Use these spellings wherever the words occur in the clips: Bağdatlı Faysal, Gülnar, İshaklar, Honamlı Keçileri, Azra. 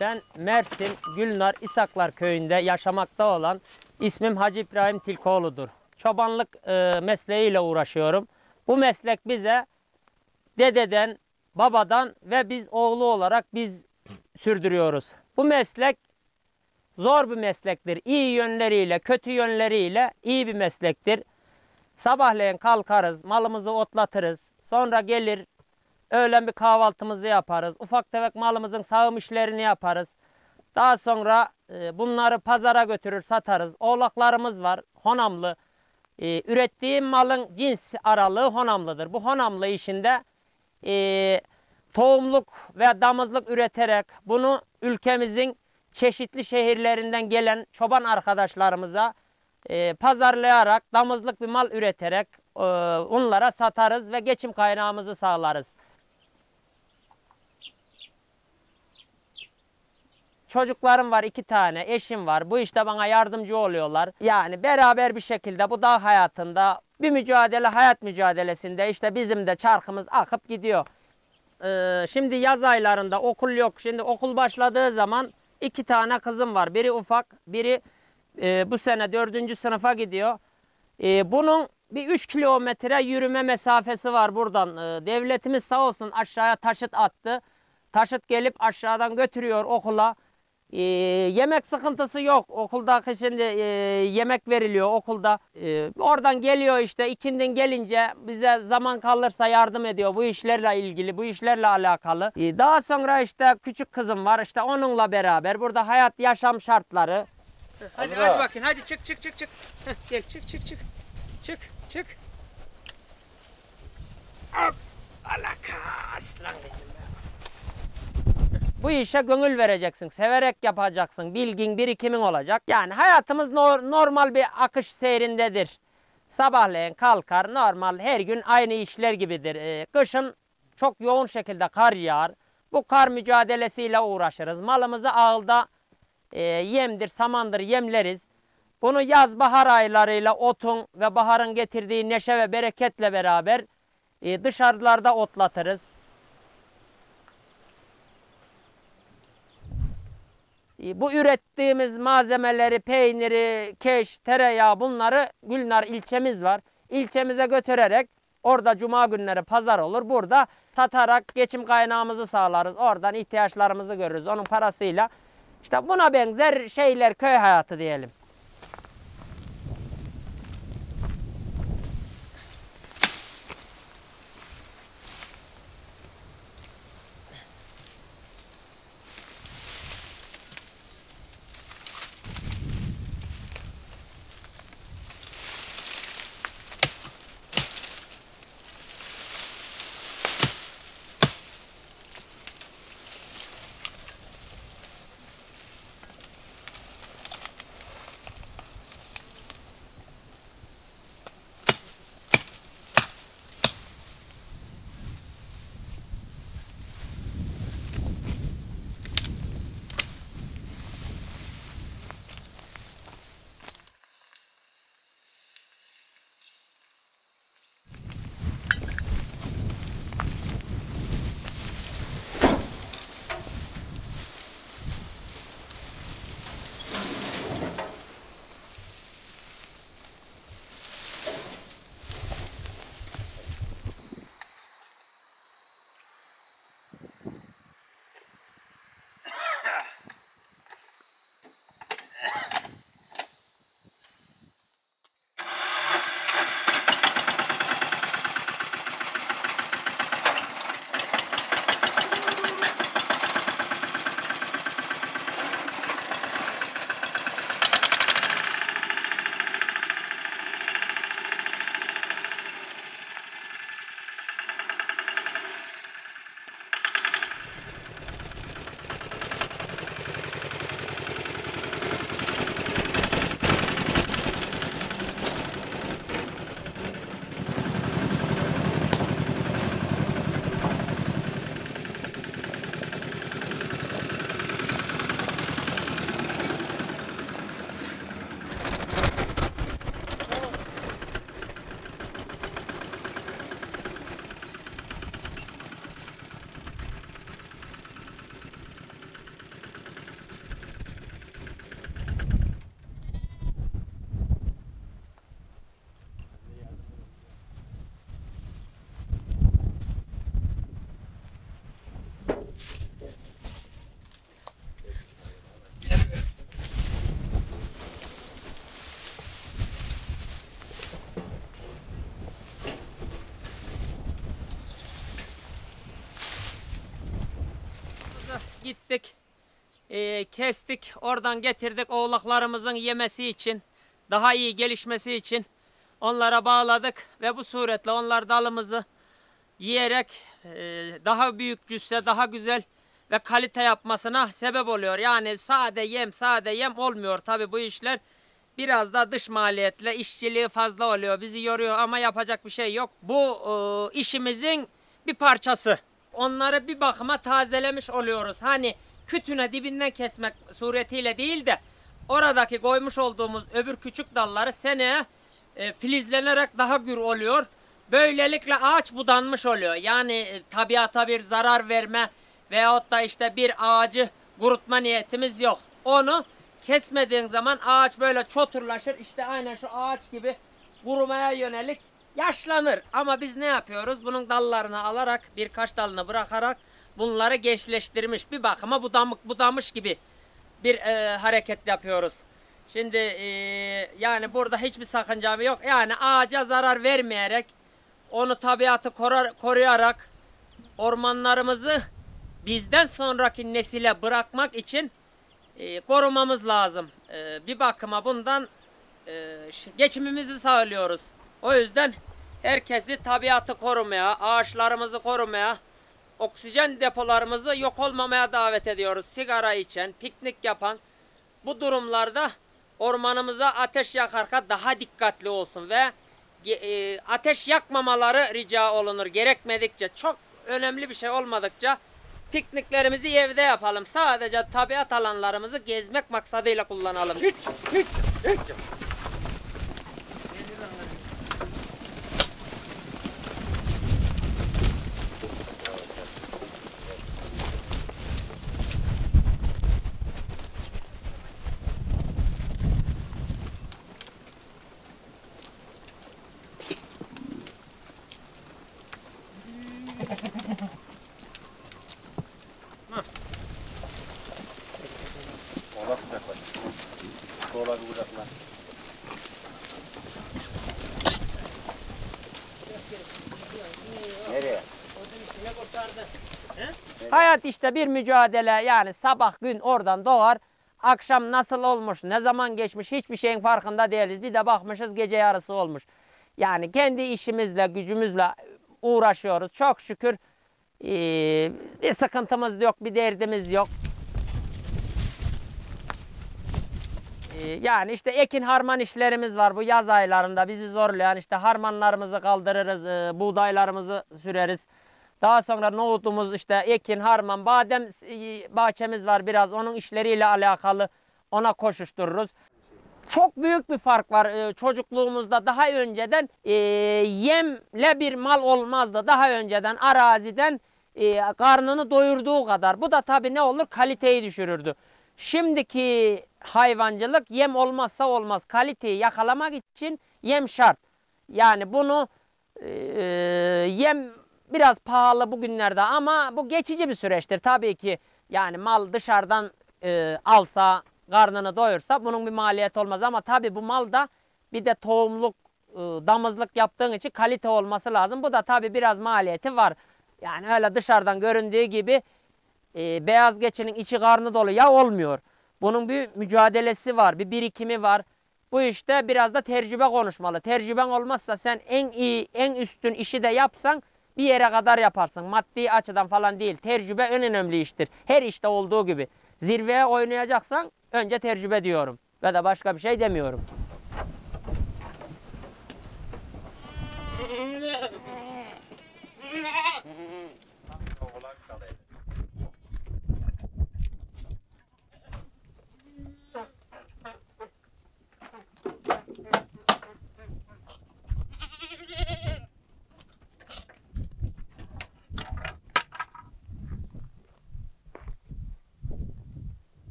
Ben Mersin, Gülnar, İshaklar köyünde yaşamakta olan ismim Hacı İbrahim Tilkoğlu'dur. Çobanlık mesleğiyle uğraşıyorum. Bu meslek bize dededen, babadan ve biz oğlu olarak biz sürdürüyoruz. Bu meslek zor bir meslektir. İyi yönleriyle, kötü yönleriyle iyi bir meslektir. Sabahleyin kalkarız, malımızı otlatırız, sonra gelir. Öğlen bir kahvaltımızı yaparız. Ufak tefek malımızın sağım işlerini yaparız. Daha sonra bunları pazara götürür satarız. Oğlaklarımız var. Honamlı. Ürettiğim malın cins aralığı honamlıdır. Bu honamlı işinde tohumluk ve damızlık üreterek bunu ülkemizin çeşitli şehirlerinden gelen çoban arkadaşlarımıza pazarlayarak damızlık bir mal üreterek onlara satarız ve geçim kaynağımızı sağlarız. Çocuklarım var 2 tane, eşim var. Bu işte bana yardımcı oluyorlar. Yani beraber bir şekilde bu dağ hayatında bir mücadele, hayat mücadelesinde işte bizim de çarkımız akıp gidiyor. Şimdi yaz aylarında okul yok. Şimdi okul başladığı zaman 2 tane kızım var. Biri ufak, biri bu sene 4. sınıfa gidiyor. Bunun bir 3 kilometre yürüme mesafesi var buradan. Devletimiz sağ olsun aşağıya taşıt attı. Taşıt gelip aşağıdan götürüyor okula. Yemek sıkıntısı yok. Okulda şimdi yemek veriliyor okulda. Oradan geliyor işte ikindin gelince bize zaman kalırsa yardım ediyor. Bu işlerle ilgili, bu işlerle alakalı. Daha sonra işte küçük kızım var. İşte onunla beraber burada hayat, yaşam şartları. Hadi Azra. Hadi bakın. Hadi çık çık çık çık. Heh, gel çık çık çık. Çık çık. Hop. Alaka aslan bizim. Bu işe gönül vereceksin, severek yapacaksın, bilgin, birikimin olacak. Yani hayatımız normal bir akış seyrindedir. Sabahleyin kalkar, normal her gün aynı işler gibidir. Kışın çok yoğun şekilde kar yağar. Bu kar mücadelesiyle uğraşırız. Malımızı ağılda yemdir, samandır yemleriz. Bunu yaz bahar aylarıyla otun ve baharın getirdiği neşe ve bereketle beraber dışarılarda otlatırız. Bu ürettiğimiz malzemeleri, peyniri, keş, tereyağı bunları Gülnar ilçemiz var. İlçemize götürerek orada cuma günleri pazar olur. Burada satarak geçim kaynağımızı sağlarız. Oradan ihtiyaçlarımızı görürüz. Onun parasıyla işte buna benzer şeyler köy hayatı diyelim. gittik, kestik, oradan getirdik oğlaklarımızın yemesi için, daha iyi gelişmesi için onlara bağladık ve bu suretle onlar dalımızı yiyerek daha büyük cüsse, daha güzel ve kalite yapmasına sebep oluyor. Yani sade yem olmuyor tabi bu işler. Biraz da dış maliyetle işçiliği fazla oluyor. Bizi yoruyor ama yapacak bir şey yok. Bu işimizin bir parçası. Onları bir bakıma tazelemiş oluyoruz. Hani kütüne dibinden kesmek suretiyle değil de oradaki koymuş olduğumuz öbür küçük dalları seneye filizlenerek daha gür oluyor. Böylelikle ağaç budanmış oluyor. Yani tabiata bir zarar verme veyahut da işte bir ağacı kurutma niyetimiz yok. Onu kesmediğin zaman ağaç böyle çoturlaşır. İşte aynen şu ağaç gibi kurumaya yönelik yaşlanır. Ama biz ne yapıyoruz? Bunun dallarını alarak, birkaç dalını bırakarak bunları gençleştirmiş, bir bakıma budamış gibi bir hareket yapıyoruz. Şimdi yani burada hiçbir sakınca yok. Yani ağaca zarar vermeyerek, onu tabiatı koruyarak ormanlarımızı bizden sonraki nesile bırakmak için korumamız lazım. Bir bakıma bundan geçimimizi sağlıyoruz. O yüzden herkesi tabiatı korumaya, ağaçlarımızı korumaya, oksijen depolarımızı yok olmamaya davet ediyoruz. Sigara içen, piknik yapan bu durumlarda ormanımıza ateş yakarken daha dikkatli olsun ve ateş yakmamaları rica olunur. Gerekmedikçe, çok önemli bir şey olmadıkça pikniklerimizi evde yapalım. Sadece tabiat alanlarımızı gezmek maksadıyla kullanalım. Hiç. Hayat işte bir mücadele, yani sabah gün oradan doğar, akşam nasıl olmuş, ne zaman geçmiş hiçbir şeyin farkında değiliz. Bir de bakmışız gece yarısı olmuş. Yani kendi işimizle, gücümüzle uğraşıyoruz. Çok şükür bir sıkıntımız yok, bir derdimiz yok. Yani işte ekin harman işlerimiz var bu yaz aylarında bizi zorlayan. İşte harmanlarımızı kaldırırız, buğdaylarımızı süreriz. Daha sonra nohutumuz, işte ekin, harman, badem bahçemiz var biraz. Onun işleriyle alakalı, ona koşuştururuz. Çok büyük bir fark var. Çocukluğumuzda daha önceden yemle bir mal olmazdı. Daha önceden araziden karnını doyurduğu kadar. Bu da tabii ne olur? Kaliteyi düşürürdü. Şimdiki hayvancılık yem olmazsa olmaz. Kaliteyi yakalamak için yem şart. Yani bunu yem... Biraz pahalı bugünlerde ama bu geçici bir süreçtir. Tabii ki yani mal dışarıdan alsa, karnını doyursa bunun bir maliyeti olmaz. Ama tabii bu malda bir de tohumluk, damızlık yaptığın için kalite olması lazım. Bu da tabii biraz maliyeti var. Yani öyle dışarıdan göründüğü gibi beyaz geçinin içi karnı dolu ya olmuyor. Bunun bir mücadelesi var, bir birikimi var. Bu işte biraz da tecrübe konuşmalı. Tecrüben olmazsa sen en iyi, en üstün işi de yapsan bir yere kadar yaparsın. Maddi açıdan falan değil. Tecrübe en önemli iştir. Her işte olduğu gibi. Zirveye oynayacaksan önce tecrübe diyorum. Ya da başka bir şey demiyorum.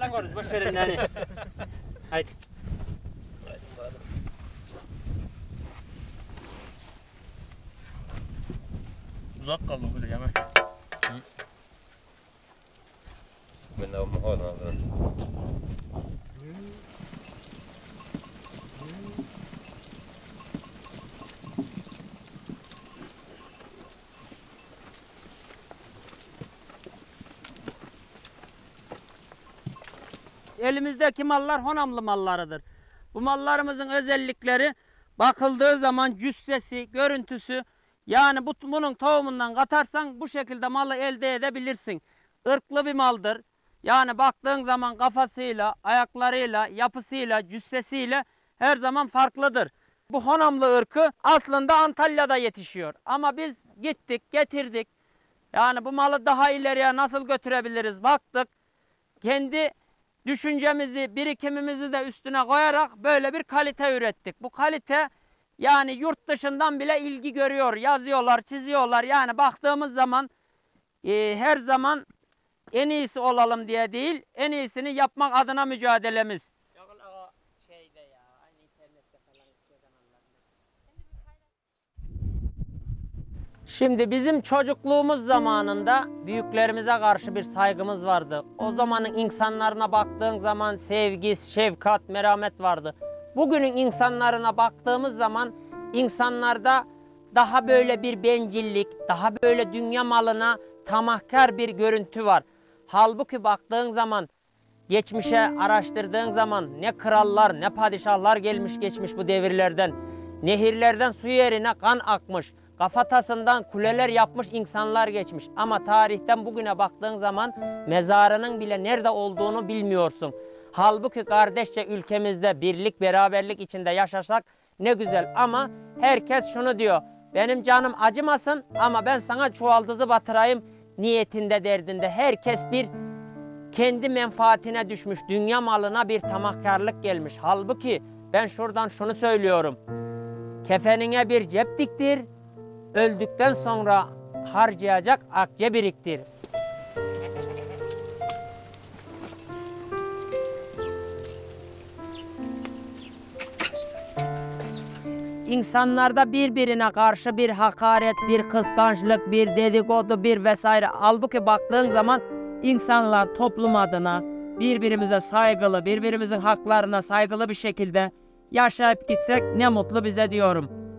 Lan görürüz, boş verin yani. Haydi. Uzak kaldı böyle yemek. Ben de o muhal abi. elimizdeki mallar Honamlı mallarıdır. Bu mallarımızın özellikleri bakıldığı zaman cüssesi, görüntüsü, yani bunun tohumundan katarsan bu şekilde malı elde edebilirsin. Irklı bir maldır. Yani baktığın zaman kafasıyla, ayaklarıyla, yapısıyla, cüssesiyle her zaman farklıdır. Bu Honamlı ırkı aslında Antalya'da yetişiyor. Ama biz gittik, getirdik. Yani bu malı daha ileriye nasıl götürebiliriz baktık. Kendi düşüncemizi, birikimimizi de üstüne koyarak böyle bir kalite ürettik. Bu kalite yani yurt dışından bile ilgi görüyor. Yazıyorlar, çiziyorlar. Yani baktığımız zaman her zaman en iyisi olalım diye değil, en iyisini yapmak adına mücadelemiz. Şimdi bizim çocukluğumuz zamanında büyüklerimize karşı bir saygımız vardı. O zamanın insanlarına baktığın zaman sevgi, şefkat, merhamet vardı. Bugünün insanlarına baktığımız zaman insanlarda daha böyle bir bencillik, daha böyle dünya malına tamahkar bir görüntü var. Halbuki baktığın zaman, geçmişe araştırdığın zaman ne krallar ne padişahlar gelmiş geçmiş bu devirlerden. Nehirlerden su yerine kan akmış. Kafatasından kuleler yapmış insanlar geçmiş. Ama tarihten bugüne baktığın zaman mezarının bile nerede olduğunu bilmiyorsun. Halbuki kardeşçe ülkemizde birlik, beraberlik içinde yaşasak ne güzel. Ama herkes şunu diyor. Benim canım acımasın ama ben sana çuvaldızı batırayım niyetinde, derdinde. Herkes bir kendi menfaatine düşmüş. Dünya malına bir tamahkarlık gelmiş. Halbuki ben şuradan şunu söylüyorum. Kefenine bir cep diktir. Öldükten sonra harcayacak akçe biriktir. İnsanlarda birbirine karşı bir hakaret, bir kıskançlık, bir dedikodu, bir vesaire. Halbuki baktığın zaman insanlar toplum adına birbirimize saygılı, birbirimizin haklarına saygılı bir şekilde yaşayıp gitsek ne mutlu bize diyorum.